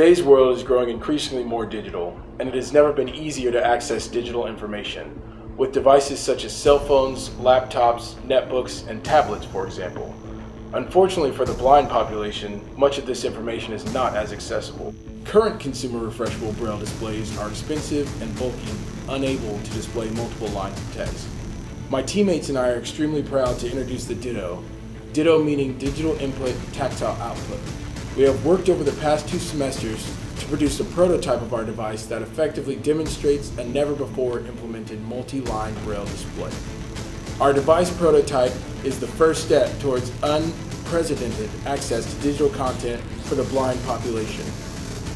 Today's world is growing increasingly more digital, and it has never been easier to access digital information, with devices such as cell phones, laptops, netbooks, and tablets, for example. Unfortunately for the blind population, much of this information is not as accessible. Current consumer refreshable Braille displays are expensive and bulky, unable to display multiple lines of text. My teammates and I are extremely proud to introduce the DITO, DITO meaning digital input, tactile output. We have worked over the past 2 semesters to produce a prototype of our device that effectively demonstrates a never-before implemented multi-line Braille display. Our device prototype is the first step towards unprecedented access to digital content for the blind population.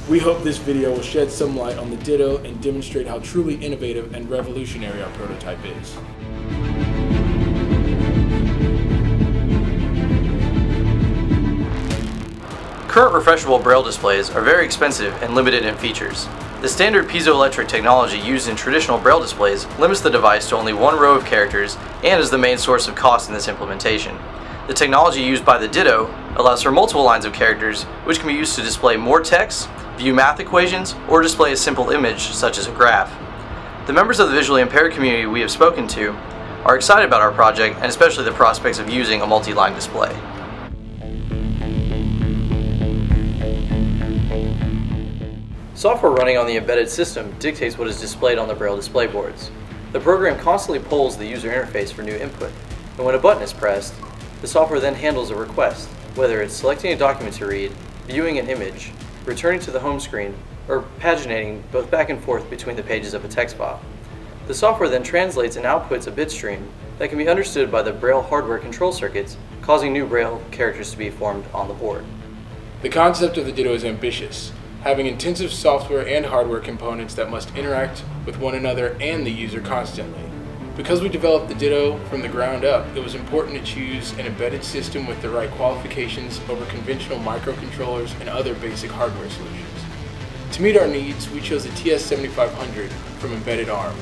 We hope this video will shed some light on the DITO and demonstrate how truly innovative and revolutionary our prototype is. Current refreshable Braille displays are very expensive and limited in features. The standard piezoelectric technology used in traditional Braille displays limits the device to only one row of characters and is the main source of cost in this implementation. The technology used by the DITO allows for multiple lines of characters, which can be used to display more text, view math equations, or display a simple image such as a graph. The members of the visually impaired community we have spoken to are excited about our project and especially the prospects of using a multi-line display. Software running on the embedded system dictates what is displayed on the Braille display boards. The program constantly polls the user interface for new input, and when a button is pressed, the software then handles a request, whether it's selecting a document to read, viewing an image, returning to the home screen, or paginating both back and forth between the pages of a text file. The software then translates and outputs a bit stream that can be understood by the Braille hardware control circuits, causing new Braille characters to be formed on the board. The concept of the DITO is ambitious, having intensive software and hardware components that must interact with one another and the user constantly. Because we developed the DITO from the ground up, it was important to choose an embedded system with the right qualifications over conventional microcontrollers and other basic hardware solutions. To meet our needs, we chose the TS7500 from Embedded ARM.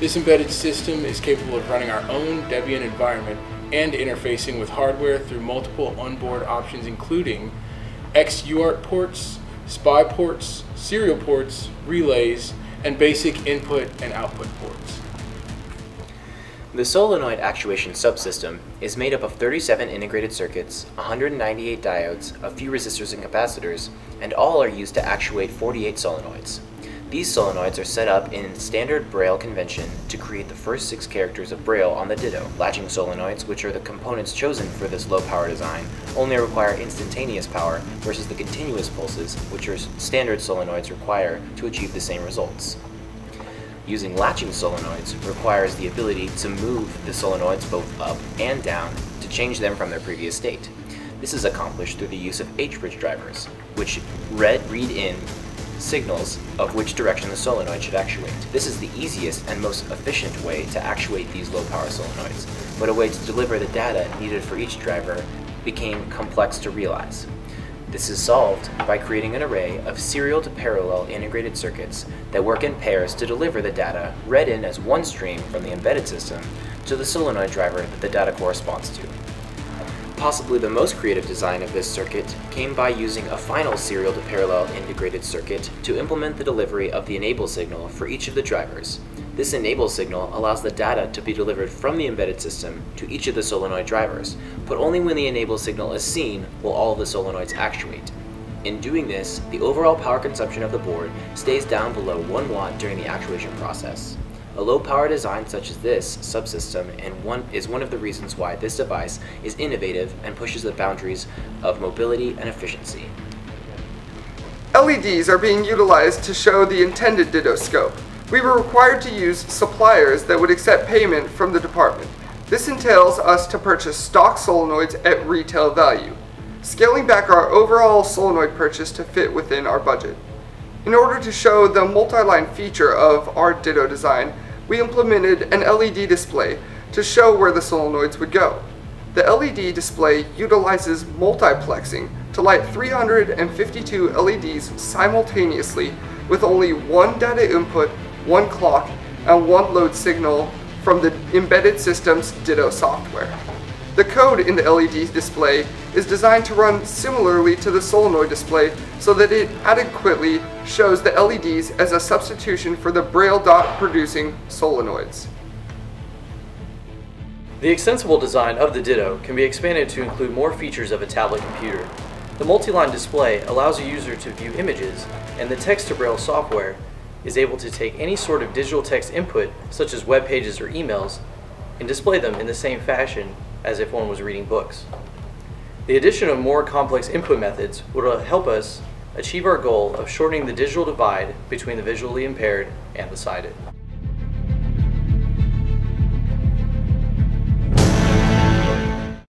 This embedded system is capable of running our own Debian environment and interfacing with hardware through multiple onboard options including XUART ports, SPI ports, serial ports, relays, and basic input and output ports. The solenoid actuation subsystem is made up of 37 integrated circuits, 198 diodes, a few resistors and capacitors, and all are used to actuate 48 solenoids. These solenoids are set up in standard Braille convention to create the first 6 characters of Braille on the DITO. Latching solenoids, which are the components chosen for this low power design, only require instantaneous power versus the continuous pulses, which your standard solenoids require to achieve the same results. Using latching solenoids requires the ability to move the solenoids both up and down to change them from their previous state. This is accomplished through the use of H-bridge drivers, which read in signals of which direction the solenoid should actuate. This is the easiest and most efficient way to actuate these low-power solenoids, but a way to deliver the data needed for each driver became complex to realize. This is solved by creating an array of serial to parallel integrated circuits that work in pairs to deliver the data read in as one stream from the embedded system to the solenoid driver that the data corresponds to. Possibly the most creative design of this circuit came by using a final serial to parallel integrated circuit to implement the delivery of the enable signal for each of the drivers. This enable signal allows the data to be delivered from the embedded system to each of the solenoid drivers, but only when the enable signal is seen will all of the solenoids actuate. In doing this, the overall power consumption of the board stays down below 1 watt during the actuation process. A low-power design such as this subsystem is one of the reasons why this device is innovative and pushes the boundaries of mobility and efficiency. LEDs are being utilized to show the intended DITO scope. We were required to use suppliers that would accept payment from the department. This entails us to purchase stock solenoids at retail value, scaling back our overall solenoid purchase to fit within our budget. In order to show the multi-line feature of our DITO design, we implemented an LED display to show where the solenoids would go. The LED display utilizes multiplexing to light 352 LEDs simultaneously with only one data input, one clock, and one load signal from the embedded system's DITO software. The code in the LED display is designed to run similarly to the solenoid display so that it adequately shows the LEDs as a substitution for the Braille dot producing solenoids. The extensible design of the DITO can be expanded to include more features of a tablet computer. The multi-line display allows a user to view images, and the text-to-braille software is able to take any sort of digital text input, such as web pages or emails, and display them in the same fashion as if one was reading books. The addition of more complex input methods will help us achieve our goal of shortening the digital divide between the visually impaired and the sighted.